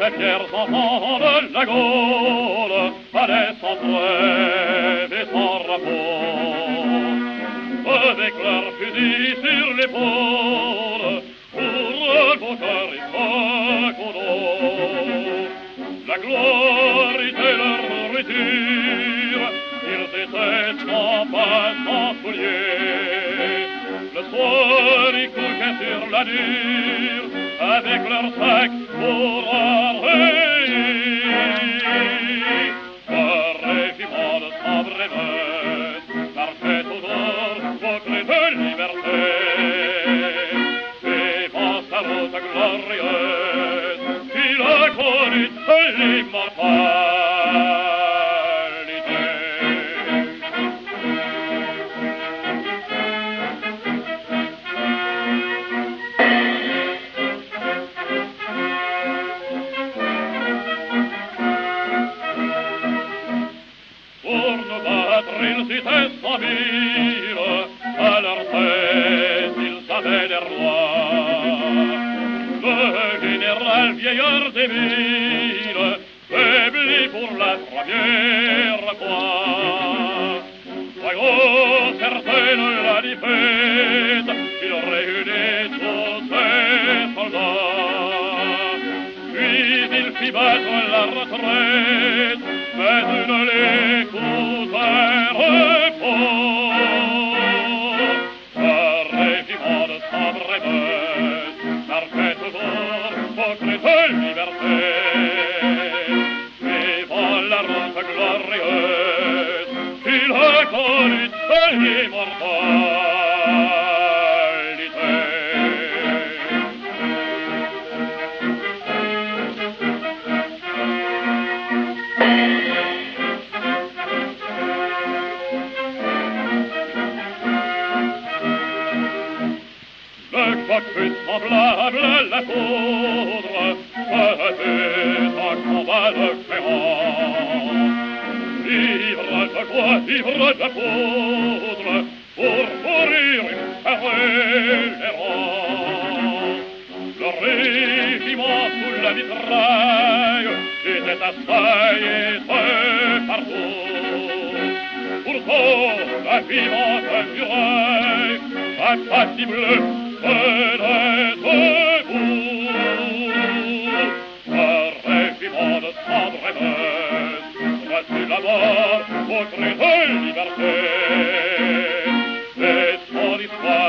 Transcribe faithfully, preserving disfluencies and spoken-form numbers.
ces fiers enfants de la Gaule allaient sans trêve et sans repos, avec leurs fusils sur l'épaule, pour le beau cœur ils fecondent. La gloire était leur nourriture, ils étaient sans pain, sans souliers. Le soir ils couchaient sur la dure, avec leurs sacs pour un rire. Le régiment de Sambre et Meuse marchait toujours au cri de liberté. Suivant sa route glorieuse, il a connu l'immortalité. Ils étaient cent mille, à leur tête ils savaient les rois. Le général vieillard des mille, faibli pour la première fois. Voyant certaine la défaite, il réunit tous ses soldats. Puis il fit battre la retraite, mais ne l'écouta. Le coq fut semblable à la poudre, c'était un combat de géants. Ivre de quoi, ivre de poudre, pour mourir une parole. Le régiment sous la mitraille était assaillé de partout. Pourtant, la vivante muraille, impassible, venait debout. Le régiment de Sambre et Meuse reçut la mort au cri de liberté. C'est son histoire.